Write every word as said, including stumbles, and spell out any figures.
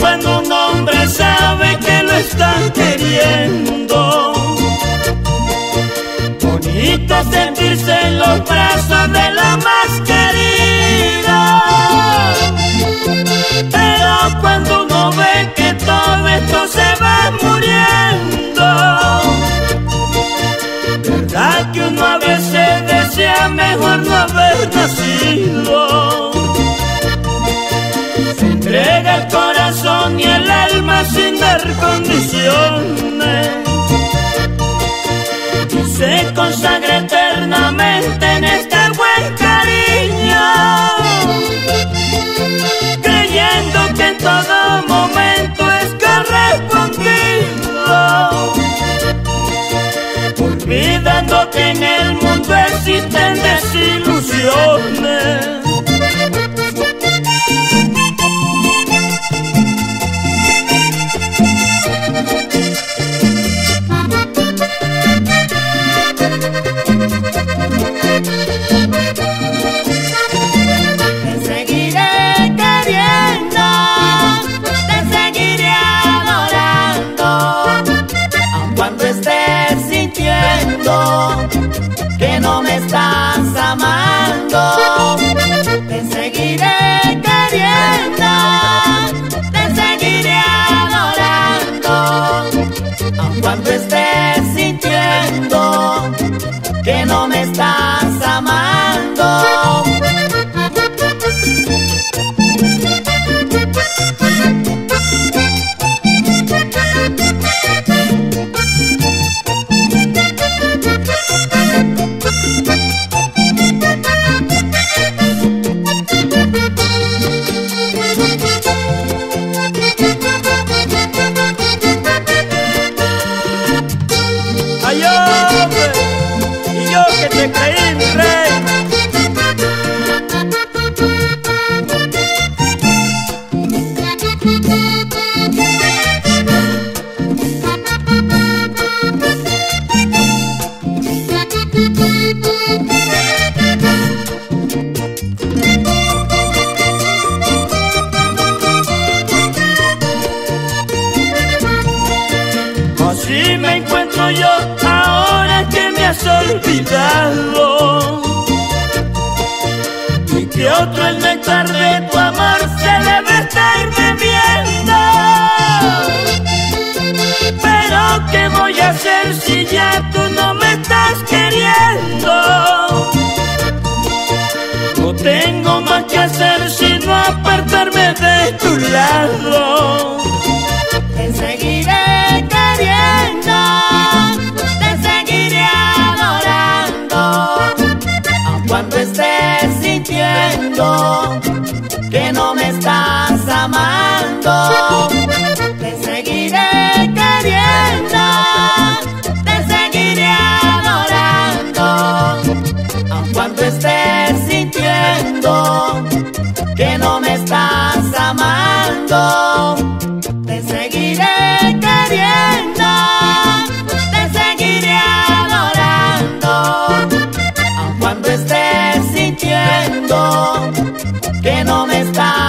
Cuando un hombre sabe que lo están queriendo, bonito sentirse en los brazos de la más querida. Pero cuando uno ve que todo esto se va muriendo, verdad que uno a veces desea mejor no haber nacido. Entrega el corazón y el alma sin dar condiciones y se consagra eternamente en este buen cariño, creyendo que en todo momento es correspondido, olvidando que en el mundo existen desilusiones. Que no me estás amando, te seguiré queriendo, te seguiré adorando, aun cuando estés sintiendo que no me estás amando. Si me encuentro yo ahora que me has olvidado y que otro el néctar de tu amor celebra estar bebiendo. Pero ¿qué voy a hacer si ya tú no me estás queriendo? No tengo más que hacer sino apartarme de tu lado. Te seguiré queriendo, te seguiré adorando, aun cuando estés sintiendo que no me estás amando. Te seguiré queriendo, te seguiré adorando, aun cuando estés sintiendo que no me estás amando. Te seguiré queriendo, te seguiré adorando, aun cuando estés sintiendo que no me estás amando.